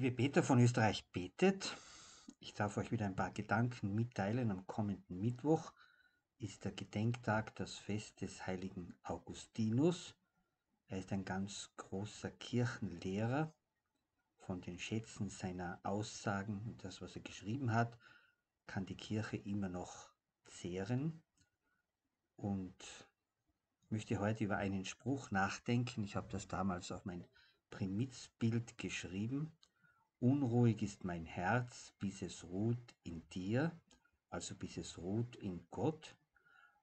Liebe Peter von Österreich betet, ich darf euch wieder ein paar Gedanken mitteilen. Am kommenden Mittwoch ist der Gedenktag, das Fest des heiligen Augustinus. Er ist ein ganz großer Kirchenlehrer. Von den Schätzen seiner Aussagen und das, was er geschrieben hat, kann die Kirche immer noch zehren. Und möchte heute über einen Spruch nachdenken. Ich habe das damals auf mein Primizbild geschrieben. Unruhig ist mein Herz, bis es ruht in dir, also bis es ruht in Gott.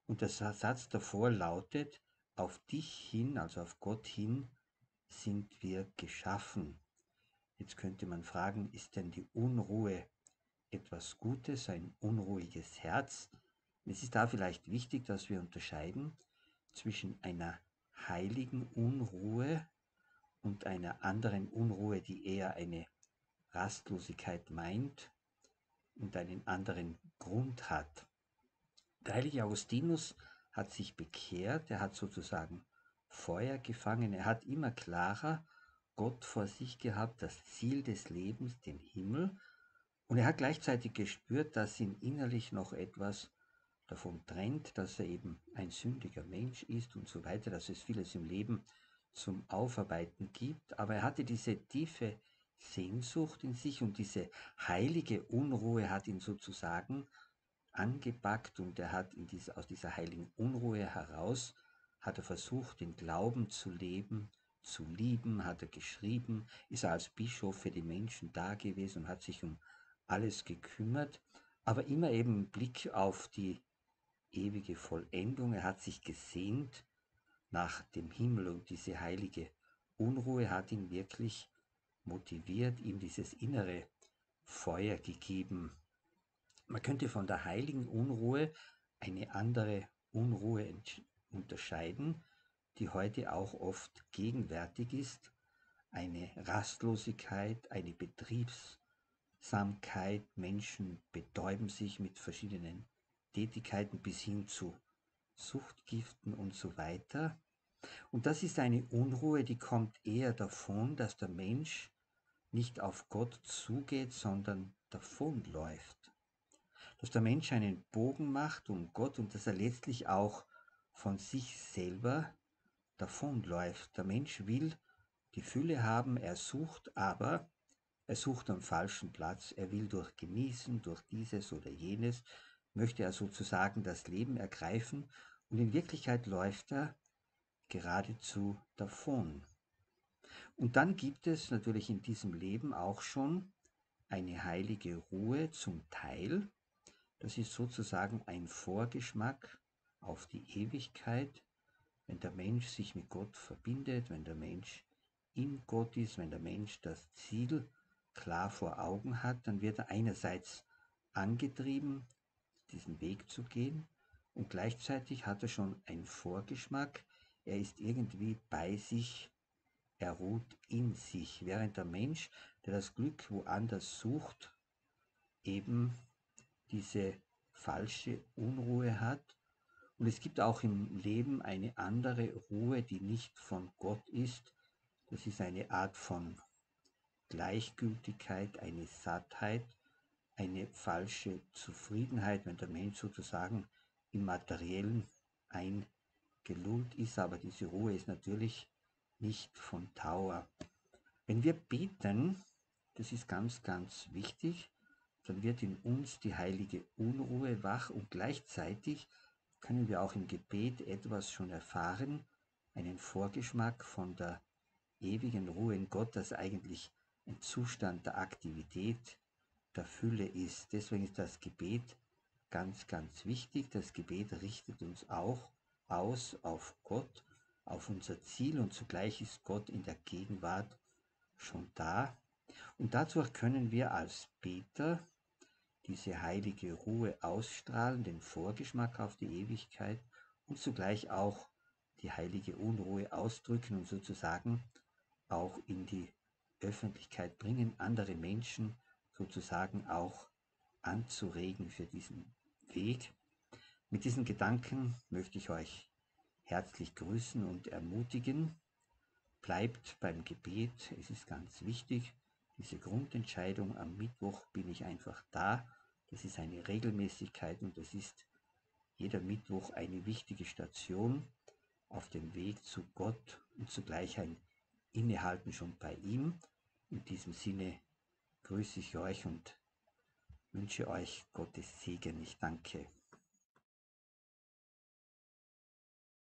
Und der Satz davor lautet, auf dich hin, also auf Gott hin, sind wir geschaffen. Jetzt könnte man fragen, ist denn die Unruhe etwas Gutes, ein unruhiges Herz? Es ist da vielleicht wichtig, dass wir unterscheiden zwischen einer heiligen Unruhe und einer anderen Unruhe, die eher eine Rastlosigkeit meint und einen anderen Grund hat. Der heilige Augustinus hat sich bekehrt, er hat sozusagen Feuer gefangen, er hat immer klarer Gott vor sich gehabt, das Ziel des Lebens, den Himmel, und er hat gleichzeitig gespürt, dass ihn innerlich noch etwas davon trennt, dass er eben ein sündiger Mensch ist und so weiter, dass es vieles im Leben zum Aufarbeiten gibt, aber er hatte diese tiefe Sehnsucht in sich und diese heilige Unruhe hat ihn sozusagen angepackt und er hat aus dieser heiligen Unruhe heraus, hat er versucht, den Glauben zu leben, zu lieben, hat er geschrieben, ist er als Bischof für die Menschen da gewesen und hat sich um alles gekümmert, aber immer eben im Blick auf die ewige Vollendung. Er hat sich gesehnt nach dem Himmel und diese heilige Unruhe hat ihn wirklich motiviert, ihm dieses innere Feuer gegeben. Man könnte von der heiligen Unruhe eine andere Unruhe unterscheiden, die heute auch oft gegenwärtig ist. Eine Rastlosigkeit, eine Betriebsamkeit, Menschen betäuben sich mit verschiedenen Tätigkeiten bis hin zu Suchtgiften und so weiter. Und das ist eine Unruhe, die kommt eher davon, dass der Mensch nicht auf Gott zugeht, sondern davonläuft. Dass der Mensch einen Bogen macht um Gott und dass er letztlich auch von sich selber davonläuft. Der Mensch will die Fülle haben, er sucht, aber er sucht am falschen Platz. Er will durch Genießen, durch dieses oder jenes, möchte er sozusagen das Leben ergreifen und in Wirklichkeit läuft er geradezu davon. Und dann gibt es natürlich in diesem Leben auch schon eine heilige Ruhe zum Teil. Das ist sozusagen ein Vorgeschmack auf die Ewigkeit, wenn der Mensch sich mit Gott verbindet, wenn der Mensch in Gott ist, wenn der Mensch das Ziel klar vor Augen hat, dann wird er einerseits angetrieben, diesen Weg zu gehen und gleichzeitig hat er schon einen Vorgeschmack, er ist irgendwie bei sich, er ruht in sich, während der Mensch, der das Glück woanders sucht, eben diese falsche Unruhe hat. Und es gibt auch im Leben eine andere Ruhe, die nicht von Gott ist. Das ist eine Art von Gleichgültigkeit, eine Sattheit, eine falsche Zufriedenheit, wenn der Mensch sozusagen im Materiellen eingelullt ist, aber diese Ruhe ist natürlich nicht von Dauer. Wenn wir beten, das ist ganz, ganz wichtig, dann wird in uns die heilige Unruhe wach und gleichzeitig können wir auch im Gebet etwas schon erfahren, einen Vorgeschmack von der ewigen Ruhe in Gott, das eigentlich ein Zustand der Aktivität, der Fülle ist. Deswegen ist das Gebet ganz, ganz wichtig. Das Gebet richtet uns auch aus auf Gott, auf unser Ziel und zugleich ist Gott in der Gegenwart schon da. Und dadurch können wir als Beter diese heilige Ruhe ausstrahlen, den Vorgeschmack auf die Ewigkeit und zugleich auch die heilige Unruhe ausdrücken und sozusagen auch in die Öffentlichkeit bringen, andere Menschen sozusagen auch anzuregen für diesen Weg. Mit diesen Gedanken möchte ich euch herzlich grüßen und ermutigen. Bleibt beim Gebet, es ist ganz wichtig. Diese Grundentscheidung am Mittwoch bin ich einfach da, das ist eine Regelmäßigkeit und das ist jeder Mittwoch eine wichtige Station auf dem Weg zu Gott und zugleich ein Innehalten schon bei ihm. In diesem Sinne grüße ich euch und wünsche euch Gottes Segen. Ich danke.